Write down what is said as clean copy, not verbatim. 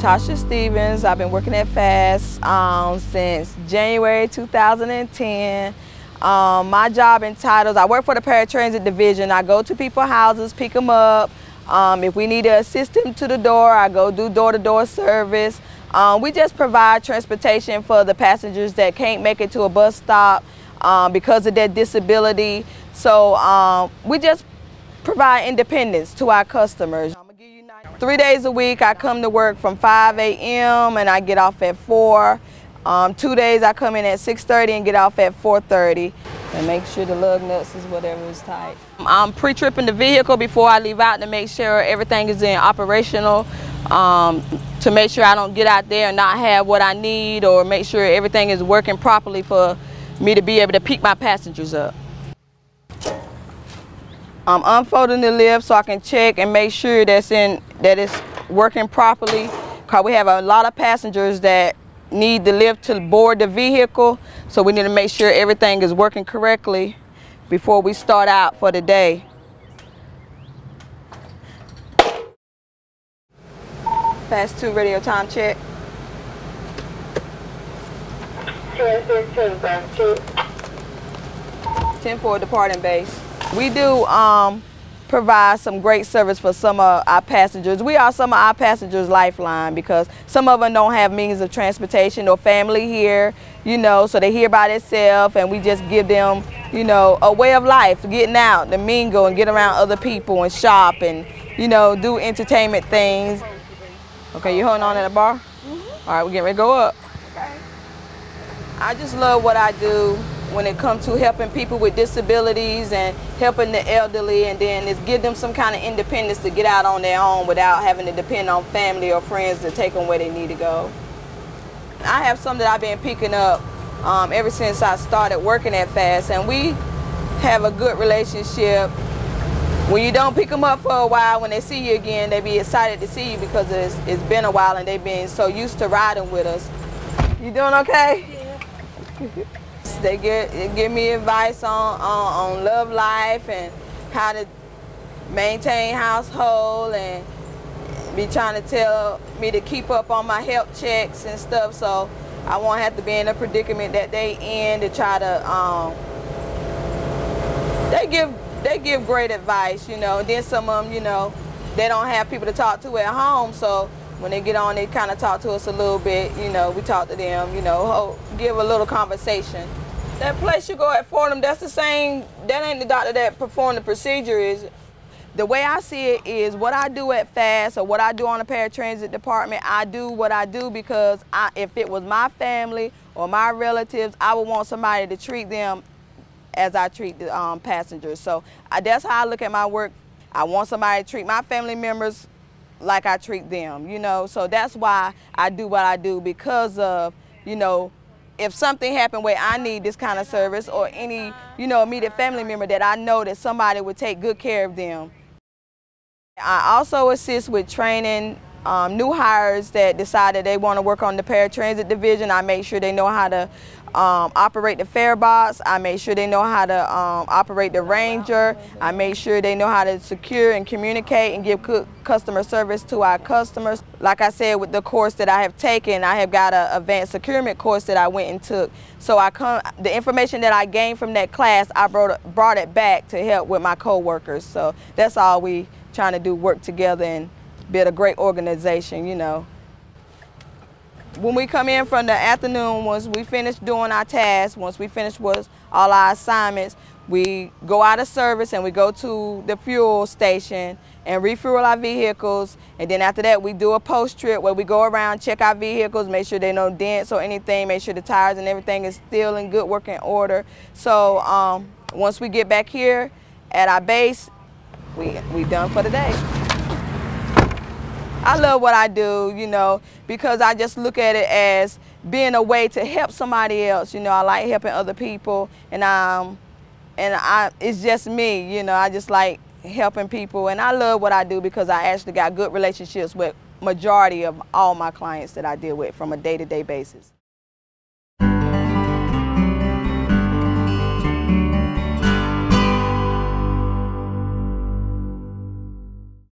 Tasha Stevens. I've been working at FAST since January 2010. My job entitles, I work for the Paratransit division. I go to people's houses, pick them up. If we need to assist them to the door, I go do door-to-door service. We just provide transportation for the passengers that can't make it to a bus stop because of their disability. So we just provide independence to our customers. 3 days a week, I come to work from 5 a.m. and I get off at 4. 2 days, I come in at 6:30 and get off at 4:30. And make sure the lug nuts is whatever is tight. I'm pre-tripping the vehicle before I leave out to make sure everything is in operational, to make sure I don't get out there and not have what I need, or make sure everything is working properly for me to be able to pick my passengers up. I'm unfolding the lift so I can check and make sure that it's working properly, because we have a lot of passengers that need the lift to board the vehicle, so we need to make sure everything is working correctly before we start out for the day. Fast 2 radio time check. 10-4 departing base. We do provide some great service for some of our passengers. We are some of our passengers' lifeline, because some of them don't have means of transportation or family here, you know, so they're here by themselves, and we just give them, you know, a way of life, getting out to mingle and get around other people and shop and, you know, do entertainment things. Okay, you holding on at the bar? Mm-hmm. All right, we're getting ready to go up. Okay. I just love what I do when it comes to helping people with disabilities and helping the elderly, and then it's give them some kind of independence to get out on their own without having to depend on family or friends to take them where they need to go. I have some that I've been picking up ever since I started working at FAST, and we have a good relationship. When you don't pick them up for a while, when they see you again, they be excited to see you, because it's been a while and they've been so used to riding with us. You doing okay? Yeah. They give me advice on love life and how to maintain household, and be trying to tell me to keep up on my health checks and stuff, so I won't have to be in a predicament that they in to try to. They give great advice, you know. Then some of them, you know, they don't have people to talk to at home, so when they get on, they kind of talk to us a little bit, you know, we talk to them, you know, give a little conversation. That place you go at Fordham, that's the same, that ain't the doctor that performed the procedure, is it? The way I see it is, what I do at FAST or what I do on the Paratransit department, I do what I do because if it was my family or my relatives, I would want somebody to treat them as I treat the passengers. So that's how I look at my work. I want somebody to treat my family members like I treat them, you know, so that's why I do what I do, because of, you know, if something happened where I need this kind of service, or any, you know, immediate family member that I know that somebody would take good care of them. I also assist with training new hires that decided they want to work on the Paratransit division. I make sure they know how to operate the fare box. I make sure they know how to operate the Ranger. I make sure they know how to secure and communicate and give good customer service to our customers. Like I said, with the course that I have taken, I have got an advanced securement course that I went and took. So the information that I gained from that class, I brought it back to help with my co-workers. So that's all we trying to do, work together and build a great organization, you know. When we come in from the afternoon, once we finish doing our tasks, once we finish with all our assignments, we go out of service and we go to the fuel station and refuel our vehicles. And then after that, we do a post trip where we go around, check our vehicles, make sure there are no dents or anything, make sure the tires and everything is still in good working order. So once we get back here at our base, we done for the day. I love what I do, you know, because I just look at it as being a way to help somebody else. You know, I like helping other people, and it's just me, you know. I just like helping people, and I love what I do because I actually got good relationships with majority of all my clients that I deal with from a day-to-day basis.